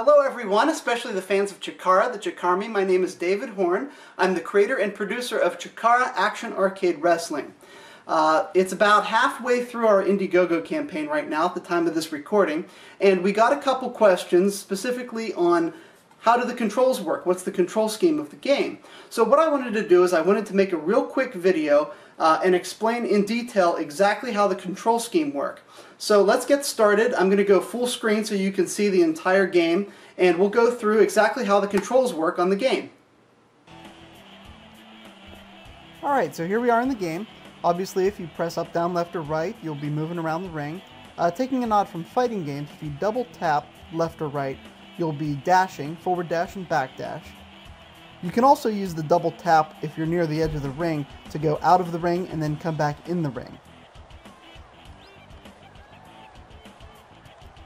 Hello everyone, especially the fans of Chikara, the Chikarmi. My name is David Horn. I'm the creator and producer of Chikara Action Arcade Wrestling. It's about halfway through our Indiegogo campaign right now at the time of this recording, and we got a couple questions specifically on how do the controls work? What's the control scheme of the game? So what I wanted to do is I wanted to make a real quick video and explain in detail exactly how the control scheme works. So let's get started. I'm going to go full screen so you can see the entire game, and we'll go through exactly how the controls work on the game. Alright, so here we are in the game. Obviously if you press up, down, left, or right, you'll be moving around the ring. Taking a nod from fighting games, if you double tap left or right, you'll be dashing, forward dash and back dash. You can also use the double tap if you're near the edge of the ring to go out of the ring and then come back in the ring.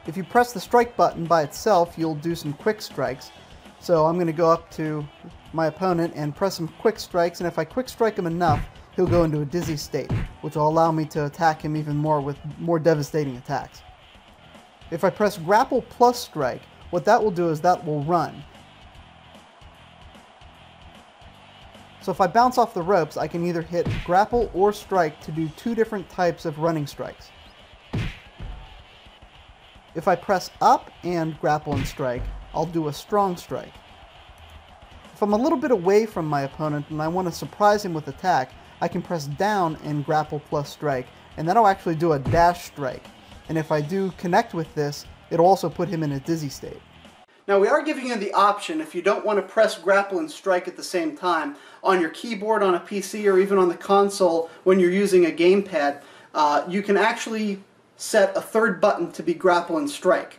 If you press the strike button by itself, you'll do some quick strikes. So I'm going to go up to my opponent and press some quick strikes, and if I quick strike him enough, he'll go into a dizzy state, which will allow me to attack him even more with more devastating attacks. If I press grapple plus strike, what that will do is that will run. So if I bounce off the ropes, I can either hit grapple or strike to do two different types of running strikes. If I press up and grapple and strike, I'll do a strong strike. If I'm a little bit away from my opponent and I want to surprise him with attack, I can press down and grapple plus strike, and that'll actually do a dash strike. And if I do connect with this, it'll also put him in a dizzy state. Now we are giving you the option, if you don't want to press grapple and strike at the same time, on your keyboard, on a PC, or even on the console when you're using a gamepad, you can actually set a third button to be grapple and strike.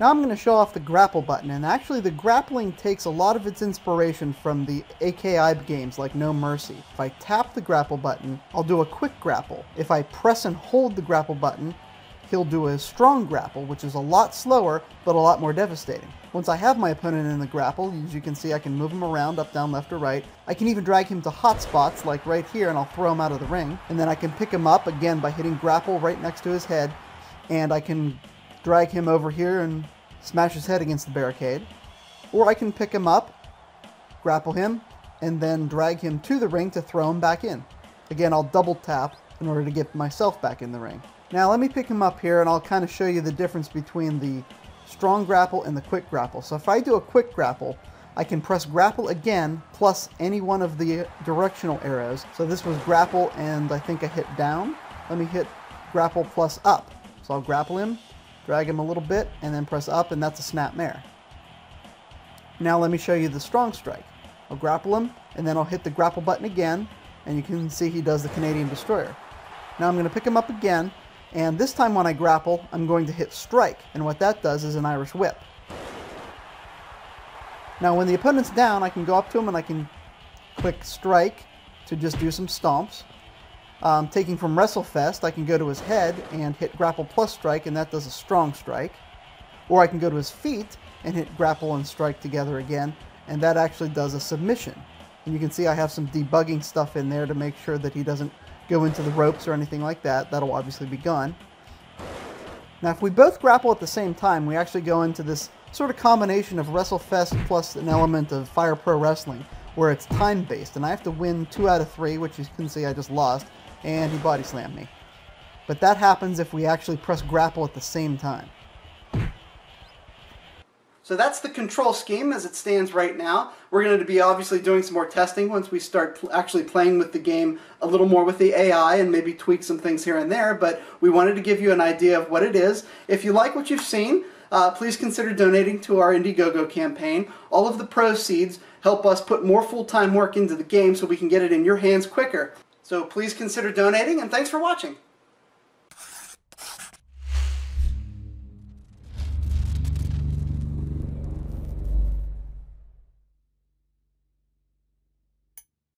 Now I'm going to show off the grapple button, and actually the grappling takes a lot of its inspiration from the AKI games like No Mercy. If I tap the grapple button, I'll do a quick grapple. If I press and hold the grapple button, he'll do a strong grapple, which is a lot slower but a lot more devastating. Once I have my opponent in the grapple, as you can see, I can move him around, up, down, left, or right. I can even drag him to hot spots like right here, and I'll throw him out of the ring. And then I can pick him up again by hitting grapple right next to his head, and I can drag him over here and smash his head against the barricade. Or I can pick him up, grapple him, and then drag him to the ring to throw him back in. Again, I'll double tap in order to get myself back in the ring. Now let me pick him up here, and I'll kind of show you the difference between the strong grapple and the quick grapple. So if I do a quick grapple, I can press grapple again plus any one of the directional arrows. So this was grapple, and I think I hit down. Let me hit grapple plus up. So I'll grapple him, drag him a little bit, and then press up, and that's a snapmare. Now let me show you the strong strike. I'll grapple him, and then I'll hit the grapple button again, and you can see he does the Canadian Destroyer. Now I'm going to pick him up again, and this time when I grapple, I'm going to hit strike, and what that does is an Irish whip. Now when the opponent's down, I can go up to him and I can click strike to just do some stomps. Taking from WrestleFest, I can go to his head and hit grapple plus strike, and that does a strong strike. Or I can go to his feet and hit grapple and strike together again, and that actually does a submission. And you can see I have some debugging stuff in there to make sure that he doesn't go into the ropes or anything like that. That'll obviously be gone. Now if we both grapple at the same time, we actually go into this sort of combination of WrestleFest plus an element of Fire Pro Wrestling, where it's time-based, and I have to win 2 out of 3, which you can see I just lost, and he body slammed me. But that happens if we actually press grapple at the same time. So that's the control scheme as it stands right now. We're going to be obviously doing some more testing once we start actually playing with the game a little more with the AI and maybe tweak some things here and there, but we wanted to give you an idea of what it is. If you like what you've seen, please consider donating to our Indiegogo campaign. All of the proceeds help us put more full-time work into the game so we can get it in your hands quicker. So please consider donating, and thanks for watching.